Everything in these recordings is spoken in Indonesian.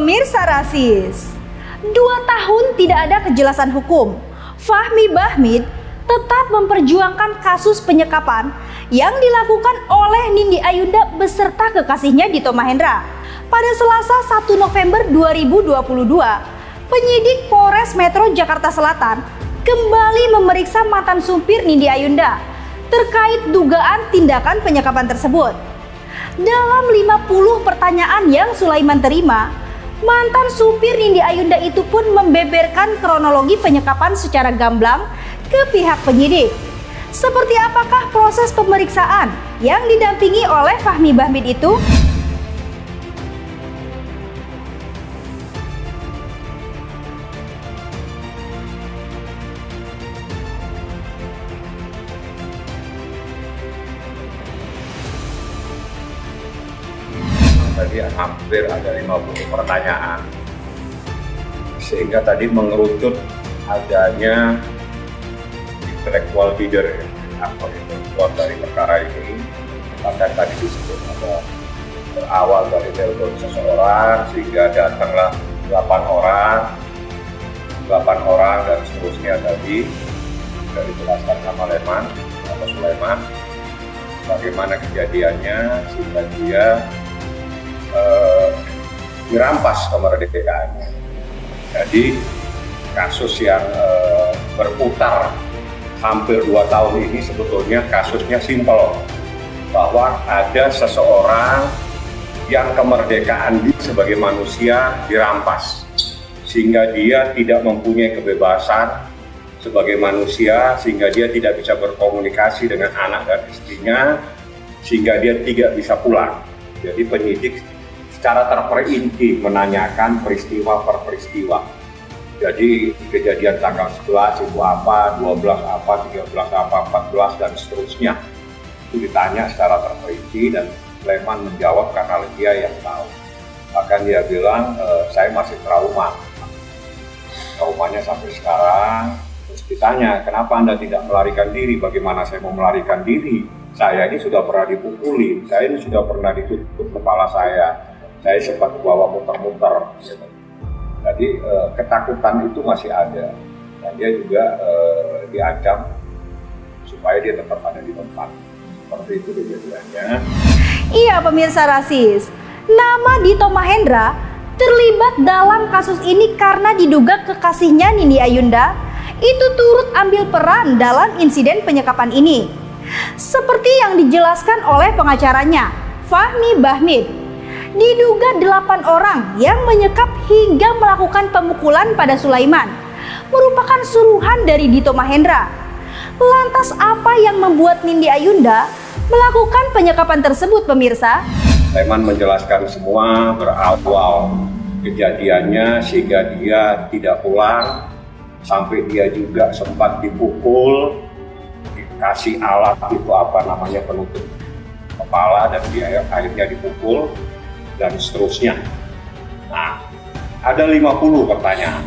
Pemirsa Rasis, 2 tahun tidak ada kejelasan hukum. Fahmi Bahmid tetap memperjuangkan kasus penyekapan yang dilakukan oleh Nindy Ayunda beserta kekasihnya Dito Mahendra. Pada Selasa 1 November 2022, penyidik Polres Metro Jakarta Selatan kembali memeriksa mantan supir Nindy Ayunda terkait dugaan tindakan penyekapan tersebut. Dalam 50 pertanyaan yang Sulaiman terima, mantan supir Nindy Ayunda itu pun membeberkan kronologi penyekapan secara gamblang ke pihak penyidik. Seperti apakah proses pemeriksaan yang didampingi oleh Fahmi Bahmid itu? Tadi hampir ada 50 pertanyaan, sehingga tadi mengerucut adanya intellectual bidder atau intelektual dari perkara ini. Bahkan tadi disebut ada berawal dari telepon seseorang, sehingga datanglah 8 orang dan seterusnya. Tadi sudah dijelaskan sama Sulaiman bagaimana kejadiannya, sehingga dia dirampas kemerdekaannya. Jadi kasus yang berputar hampir 2 tahun ini sebetulnya kasusnya simpel, bahwa ada seseorang yang kemerdekaan dia sebagai manusia dirampas, sehingga dia tidak mempunyai kebebasan sebagai manusia, sehingga dia tidak bisa berkomunikasi dengan anak dan istrinya, sehingga dia tidak bisa pulang. Jadi penyidik secara terperinci menanyakan peristiwa per peristiwa. Jadi kejadian tanggal 11 itu apa, 12 apa, 13 apa, 14 dan seterusnya. Itu ditanya secara terperinci dan Sulaiman menjawab karena dia yang tahu. Bahkan dia bilang, saya masih trauma. Traumanya sampai sekarang. Terus ditanya, kenapa Anda tidak melarikan diri? Bagaimana saya mau melarikan diri? Saya ini sudah pernah dipukuli, saya ini sudah pernah ditutup kepala saya sempat bawa muter-muter. Jadi ketakutan itu masih ada, dan dia juga diancam supaya dia tetap ada di tempat. Seperti itu kejadiannya. Iya pemirsa Rasis, nama Dito Mahendra terlibat dalam kasus ini karena diduga kekasihnya Nindy Ayunda itu turut ambil peran dalam insiden penyekapan ini. Seperti yang dijelaskan oleh pengacaranya, Fahmi Bahmid, diduga 8 orang yang menyekap hingga melakukan pemukulan pada Sulaiman merupakan suruhan dari Dito Mahendra. Lantas apa yang membuat Nindy Ayunda melakukan penyekapan tersebut, pemirsa? Sulaiman menjelaskan semua berawal kejadiannya, sehingga dia tidak pulang, sampai dia juga sempat dipukul, kasih alat itu apa namanya penutup kepala, dan dia akhirnya dipukul dan seterusnya. Nah, ada 50 pertanyaan.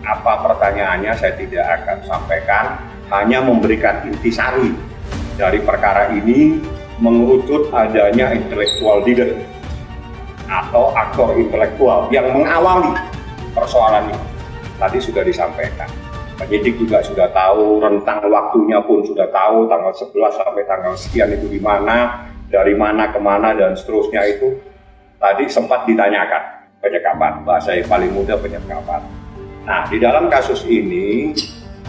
Apa pertanyaannya saya tidak akan sampaikan, hanya memberikan intisari dari perkara ini, mengerucut adanya intellectual leader atau aktor intelektual yang mengawali persoalan ini. Tadi sudah disampaikan. Penyidik juga sudah tahu, rentang waktunya pun sudah tahu, tanggal 11 sampai tanggal sekian itu di mana, dari mana ke mana dan seterusnya. Itu tadi sempat ditanyakan penyekapan, bahasa yang paling mudah penyekapan. Nah, di dalam kasus ini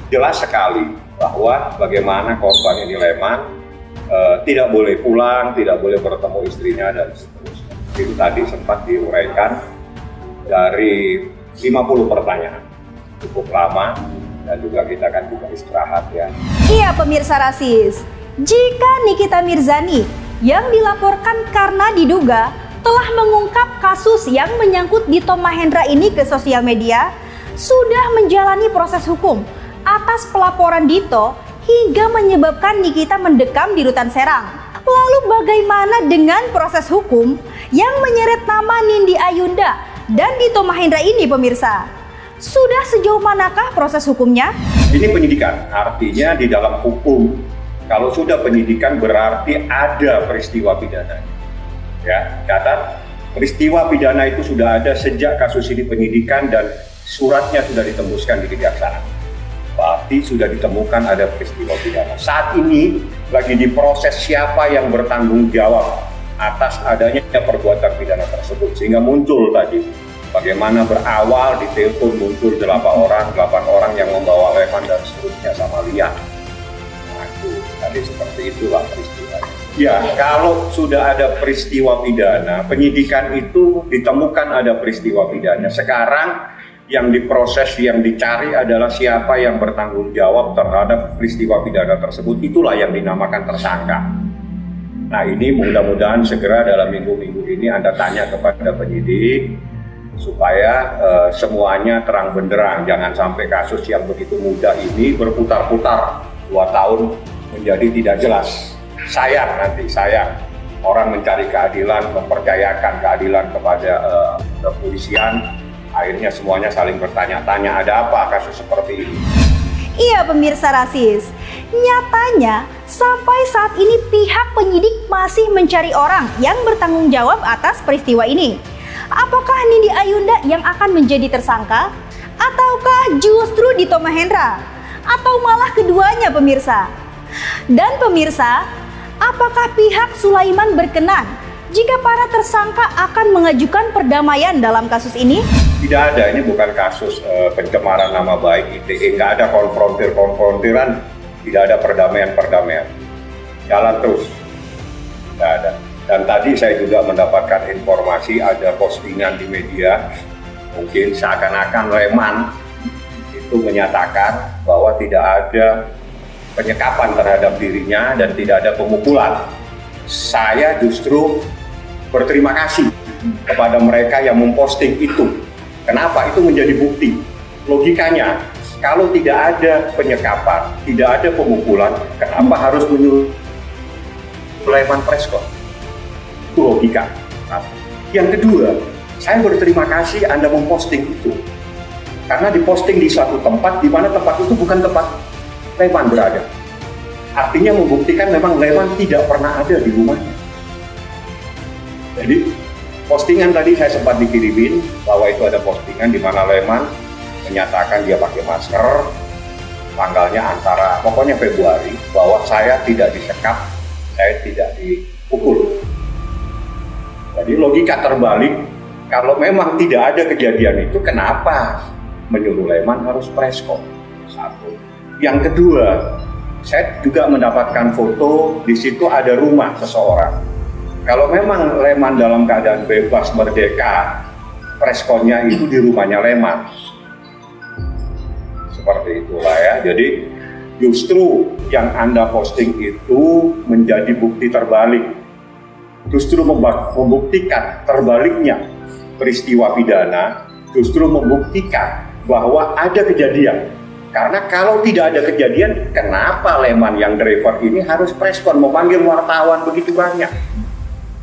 jelas sekali bahwa bagaimana korban ini Leman tidak boleh pulang, tidak boleh bertemu istrinya dan seterusnya. Itu tadi sempat diuraikan dari 50 pertanyaan, cukup lama. Dan juga kita akan buka istirahat ya. Iya pemirsa Rasis, jika Nikita Mirzani yang dilaporkan karena diduga telah mengungkap kasus yang menyangkut Dito Mahendra ini ke sosial media, sudah menjalani proses hukum atas pelaporan Dito hingga menyebabkan Nikita mendekam di Rutan Serang. Lalu bagaimana dengan proses hukum yang menyeret nama Nindy Ayunda dan Dito Mahendra ini, pemirsa? Sudah sejauh manakah proses hukumnya? Ini penyidikan, artinya di dalam hukum. Kalau sudah penyidikan berarti ada peristiwa pidana. Ya, catat Peristiwa pidana itu sudah ada sejak kasus ini penyidikan dan suratnya sudah ditembuskan di kejaksaan. Berarti sudah ditemukan ada peristiwa pidana. Saat ini lagi diproses siapa yang bertanggung jawab atas adanya perbuatan pidana tersebut. Sehingga muncul tadi bagaimana berawal di telepon muncul 8 orang yang membawa Levan dan seterusnya sama Lian. Nah, itu tadi seperti itulah peristiwanya. Ya, kalau sudah ada peristiwa pidana, penyidikan itu ditemukan ada peristiwa pidana. Sekarang yang diproses, yang dicari adalah siapa yang bertanggung jawab terhadap peristiwa pidana tersebut. Itulah yang dinamakan tersangka. Nah, ini mudah-mudahan segera dalam minggu-minggu ini Anda tanya kepada penyidik supaya semuanya terang benderang. Jangan sampai kasus yang begitu mudah ini berputar-putar 2 tahun menjadi tidak jelas. Sayang, nanti sayang orang mencari keadilan, mempercayakan keadilan kepada kepolisian, akhirnya semuanya saling bertanya-tanya ada apa kasus seperti ini. Iya pemirsa Rasis, nyatanya sampai saat ini pihak penyidik masih mencari orang yang bertanggung jawab atas peristiwa ini. Apakah Nindy Ayunda yang akan menjadi tersangka? Ataukah justru Dito Mahendra? Atau malah keduanya pemirsa? Dan pemirsa, apakah pihak Sulaiman berkenan jika para tersangka akan mengajukan perdamaian dalam kasus ini? Tidak ada, ini bukan kasus pencemaran nama baik ITE, nggak ada konfrontir-konfrontiran, tidak ada perdamaian-perdamaian. Jalan terus, nggak ada. Dan tadi saya juga mendapatkan informasi ada postingan di media, mungkin seakan-akan Leman itu menyatakan bahwa tidak ada penyekapan terhadap dirinya dan tidak ada pemukulan. Saya justru berterima kasih kepada mereka yang memposting itu. Kenapa? Itu menjadi bukti. Logikanya, kalau tidak ada penyekapan, tidak ada pemukulan, kenapa harus menyuruh Sulaiman preskon? Itu logika. Yang kedua, saya berterima kasih Anda memposting itu. Karena diposting di suatu tempat, di mana tempat itu bukan tempat Leman berada, artinya membuktikan memang Leman tidak pernah ada di rumahnya. Jadi postingan tadi saya sempat dikirimin bahwa itu ada postingan di mana Leman menyatakan dia pakai masker, tanggalnya antara pokoknya Februari, bahwa saya tidak disekap, saya tidak dipukul. Jadi logika terbalik, kalau memang tidak ada kejadian itu, kenapa menyuruh Leman harus preskon? Satu. Yang kedua, saya juga mendapatkan foto, di situ ada rumah seseorang. Kalau memang Leman dalam keadaan bebas merdeka, preskonnya itu di rumahnya Leman. Seperti itulah ya, jadi justru yang Anda posting itu menjadi bukti terbalik. Justru membuktikan terbaliknya peristiwa pidana, justru membuktikan bahwa ada kejadian. Karena kalau tidak ada kejadian, kenapa Leman yang driver ini harus preskon, memanggil wartawan begitu banyak?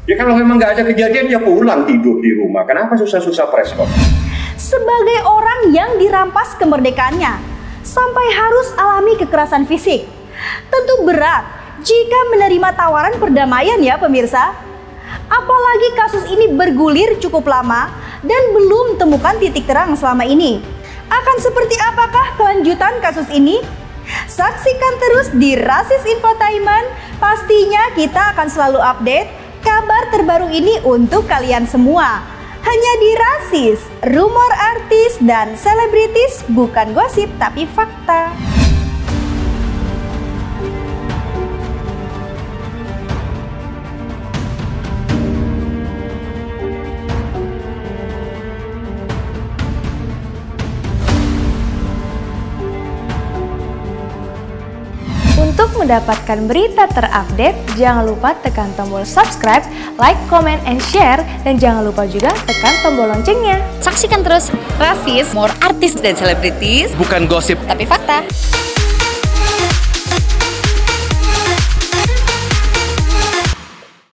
Ya kalau memang nggak ada kejadian, ya pulang tidur di rumah. Kenapa susah-susah preskon? Sebagai orang yang dirampas kemerdekaannya, sampai harus alami kekerasan fisik. Tentu berat jika menerima tawaran perdamaian ya pemirsa. Apalagi kasus ini bergulir cukup lama dan belum temukan titik terang selama ini. Akan seperti apakah kelanjutan kasus ini? Saksikan terus di Rasis Infotainment. Pastinya kita akan selalu update kabar terbaru ini untuk kalian semua. Hanya di Rasis, rumor artis dan selebritis bukan gosip tapi fakta. Untuk mendapatkan berita terupdate, jangan lupa tekan tombol subscribe, like, comment, and share. Dan jangan lupa juga tekan tombol loncengnya. Saksikan terus Rasis, more artis dan selebritis. Bukan gosip, tapi fakta.